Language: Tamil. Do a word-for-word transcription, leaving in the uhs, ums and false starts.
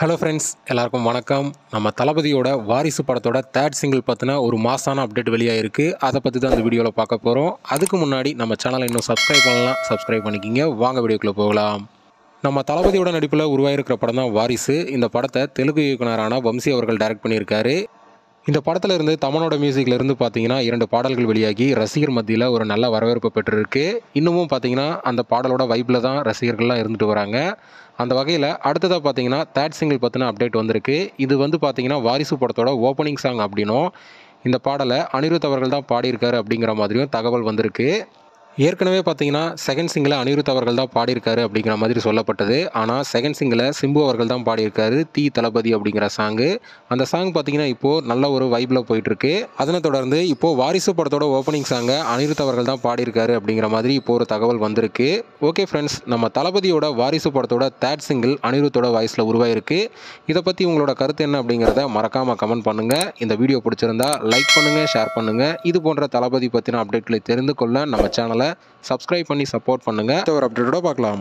ஹலோ ஃப்ரெண்ட்ஸ், எல்லாருக்கும் வணக்கம். நம்ம தளபதியோட வாரிசு படத்தோட தேர்ட் சிங்கிள் பார்த்தினா ஒரு மாசான அப்டேட் வெளியாக இருக்குது. அதை பற்றி தான் இந்த வீடியோவில் பார்க்க போகிறோம். அதுக்கு முன்னாடி நம்ம சேனலை இன்னும் சப்ஸ்கிரைப் பண்ணலாம், சப்ஸ்கிரைப் பண்ணிக்கிங்க. வாங்க வீடியோக்குள்ளே போகலாம். நம்ம தளபதியோட நடிப்பில் உருவாகிருக்கிற படம் தான் வாரிசு. இந்த படத்தை தெலுங்கு இயக்குனரான வம்சி அவர்கள் டைரக்ட் பண்ணியிருக்காரு. இந்த படத்தில் இருந்து தமனோட மியூசிக்லேருந்து பார்த்தீங்கன்னா இரண்டு பாடல்கள் வெளியாகி ரசிகர் மத்தியில் ஒரு நல்ல வரவேற்பு பெற்றிருக்கு. இன்னமும் பார்த்தீங்கன்னா அந்த பாடலோட வைப்பில் தான் ரசிகர்கள்லாம் இருந்துட்டு வராங்க. அந்த வகையில் அடுத்ததாக பார்த்தீங்கன்னா தேர்ட் சிங்கிள் பற்றின அப்டேட் வந்திருக்கு. இது வந்து பார்த்தீங்கன்னா வாரிசு படத்தோட ஓப்பனிங் சாங் அப்படின்னும் இந்த பாடலை அனிருத் அவர்கள் தான் பாடியிருக்காரு அப்படிங்கிற மாதிரியும் தகவல் வந்திருக்கு. ஏற்கனவே பார்த்தீங்கன்னா செகண்ட் சிங்கில் அனிருத் அவர்கள் தான் பாடியிருக்காரு அப்படிங்கிற மாதிரி சொல்லப்பட்டது. ஆனால் செகண்ட் சிங்கில் சிம்பு அவர்கள் தான் பாடியிருக்காரு தீ தளபதி அப்படிங்கிற சாங்கு. அந்த சாங் பார்த்தீங்கன்னா இப்போது நல்ல ஒரு வைப்பில் போயிட்டுருக்கு. அதனை தொடர்ந்து இப்போது வாரிசு படத்தோட ஓப்பனிங் சாங்கை அனிருத் அவர்கள் தான் பாடியிருக்காரு அப்படிங்கிற மாதிரி இப்போ ஒரு தகவல் வந்திருக்கு. ஓகே ஃப்ரெண்ட்ஸ், நம்ம தளபதியோட வாரிசு படத்தோட தேர்ட் சிங்கிள் அனிருத்தோட வாய்ஸில் உருவாயிருக்கு. இதை பற்றி உங்களோட கருத்து என்ன அப்படிங்கிறத மறக்காமல் கமெண்ட் பண்ணுங்கள். இந்த வீடியோ பிடிச்சிருந்தா லைக் பண்ணுங்கள், ஷேர் பண்ணுங்கள். இது போன்ற தளபதி பற்றின அப்டேட்களை தெரிந்து கொள்ள நம்ம சேனல் சப்ஸ்கிரைப் பண்ணி சப்போர்ட் பண்ணுங்க. அடுத்த ஒரு அப்டேட்டோட பார்க்கலாம்.